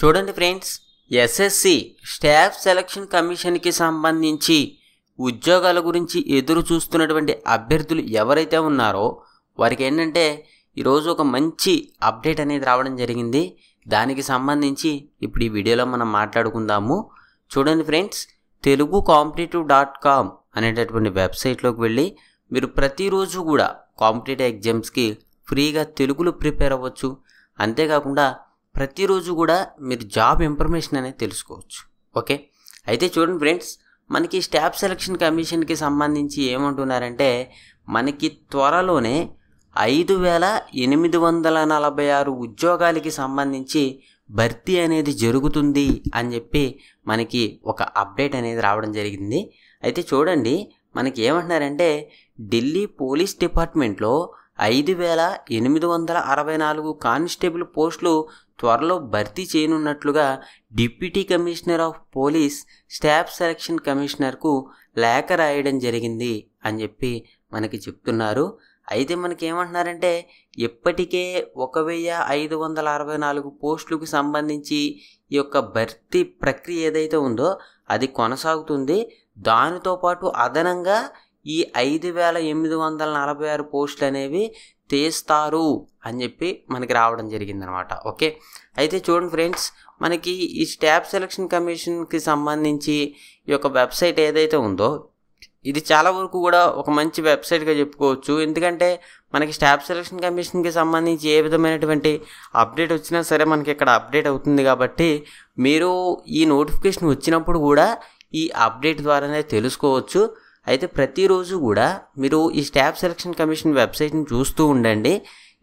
చూడండి friends, SSC staff selection commission కి సంబంధించి ఉద్యోగాల గురించి ఎదురు చూస్తున్నటువంటి అభ్యర్థులు ఎవరైతే ఉన్నారో వారికి ఏంటంటే ఈ రోజు ఒక మంచి అప్డేట్ అనేది రావడం జరిగింది. దానికి సంబంధించి ఇప్పుడు ఈ వీడియోలో మనం మాట్లాడుకుందాము. చూడండి ఫ్రెండ్స్, telugucompetitive.com అనేటటువంటి వెబ్సైట్లోకి వెళ్ళి మీరు ప్రతిరోజు కూడా కాంపిటేటివ్ ఎగ్జామ్స్కి ఫ్రీగా తెలుగులో ప్రిపేర్ అవ్వచ్చు. అంతేకాకుండా ప్రతిరోజు కూడా మీరు జాబ్ ఇన్ఫర్మేషన్ అనేది తెలుసుకోవచ్చు. ఓకే, అయితే చూడండి ఫ్రెండ్స్, మనకి స్టాఫ్ సెలక్షన్ కమిషన్కి సంబంధించి ఏమంటున్నారంటే మనకి త్వరలోనే 5846 ఉద్యోగాలకి సంబంధించి భర్తీ అనేది జరుగుతుంది అని చెప్పి మనకి ఒక అప్డేట్ అనేది రావడం జరిగింది. అయితే చూడండి, మనకి ఏమంటున్నారంటే ఢిల్లీ పోలీస్ డిపార్ట్మెంట్లో 5864 కానిస్టేబుల్ పోస్టులు త్వరలో భర్తీ చేయనున్నట్లుగా deputy commissioner of police staff selection కమిషనర్కు లేఖ రాయడం జరిగింది అని చెప్పి మనకి చెప్తున్నారు. అయితే మనకి ఏమంటున్నారంటే ఇప్పటికే 1564 పోస్టులకు సంబంధించి ఈ యొక్క భర్తీ ప్రక్రియ ఏదైతే ఉందో అది కొనసాగుతుంది. దానితో పాటు అదనంగా ఈ 5846 పోస్టులు అనేవి తీస్తారు అని చెప్పి మనకి రావడం జరిగిందనమాట. ఓకే, అయితే చూడండి ఫ్రెండ్స్, మనకి ఈ స్టాఫ్ సెలక్షన్ కమిషన్కి సంబంధించి ఈ యొక్క వెబ్సైట్ ఏదైతే ఉందో ఇది చాలా వరకు కూడా ఒక మంచి వెబ్సైట్గా చెప్పుకోవచ్చు. ఎందుకంటే మనకి స్టాఫ్ సెలక్షన్ కమిషన్కి సంబంధించి ఏ విధమైనటువంటి అప్డేట్ వచ్చినా సరే మనకి ఇక్కడ అప్డేట్ అవుతుంది. కాబట్టి మీరు ఈ నోటిఫికేషన్ వచ్చినప్పుడు కూడా ఈ అప్డేట్ ద్వారానే తెలుసుకోవచ్చు. అయితే ప్రతిరోజు కూడా మీరు ఈ స్టాఫ్ సెలక్షన్ కమిషన్ వెబ్సైట్ని చూస్తూ ఉండండి.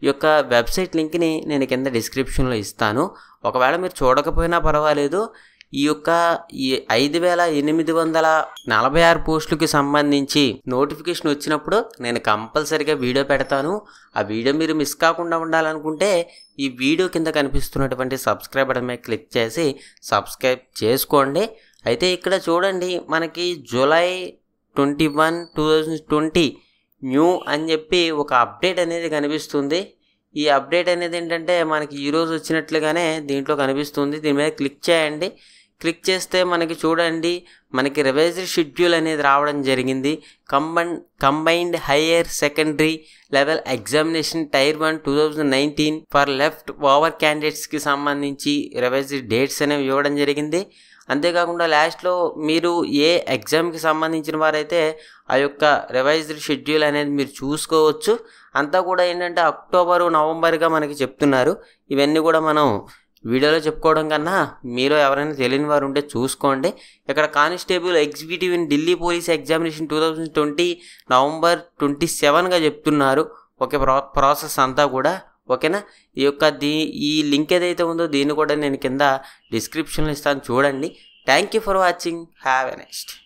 ఈ యొక్క వెబ్సైట్ లింక్ని నేను కింద డిస్క్రిప్షన్లో ఇస్తాను. ఒకవేళ మీరు చూడకపోయినా పర్వాలేదు. ఈ యొక్క 5846 పోస్టులకి సంబంధించి నోటిఫికేషన్ వచ్చినప్పుడు నేను కంపల్సరీగా వీడియో పెడతాను. ఆ వీడియో మీరు మిస్ కాకుండా ఉండాలనుకుంటే ఈ వీడియో కింద కనిపిస్తున్నటువంటి సబ్స్క్రైబ్ బటన్ మీద క్లిక్ చేసి సబ్స్క్రైబ్ చేసుకోండి. అయితే ఇక్కడ చూడండి, మనకి July 21, 2020 న్యూ అని చెప్పి ఒక అప్డేట్ అనేది కనిపిస్తుంది. ఈ అప్డేట్ అనేది ఏంటంటే మనకి ఈరోజు వచ్చినట్లుగానే దీంట్లో కనిపిస్తుంది. దీని మీద క్లిక్ చేయండి. క్లిక్ చేస్తే మనకి చూడండి, మనకి రివైజ్డ్ షెడ్యూల్ అనేది రావడం జరిగింది. Combined higher secondary level examination Tier 1 2019 for left over క్యాండిడేట్స్కి సంబంధించి రివైజ్డ్ డేట్స్ అనేవి ఇవ్వడం జరిగింది. అంతేకాకుండా లాస్ట్లో మీరు ఏ ఎగ్జామ్కి సంబంధించిన వారైతే ఆ యొక్క రివైజ్డ్ షెడ్యూల్ అనేది మీరు చూసుకోవచ్చు. అంతా కూడా ఏంటంటే October, Novemberగా మనకి చెప్తున్నారు. ఇవన్నీ కూడా మనం వీడియోలో చెప్పుకోవడం కన్నా మీలో ఎవరైనా తెలియని వారు ఉంటే చూసుకోండి. ఇక్కడ constable executive in Delhi police examination 2020 November 27గా చెప్తున్నారు. ఓకే, ప్రాసెస్ అంతా కూడా ఓకేనా. ఈ యొక్క ఈ లింక్ ఏదైతే ఉందో దీన్ని కూడా నేను కింద డిస్క్రిప్షన్లో ఇస్తాను. చూడండి. Thank you for watching. Have a nice day.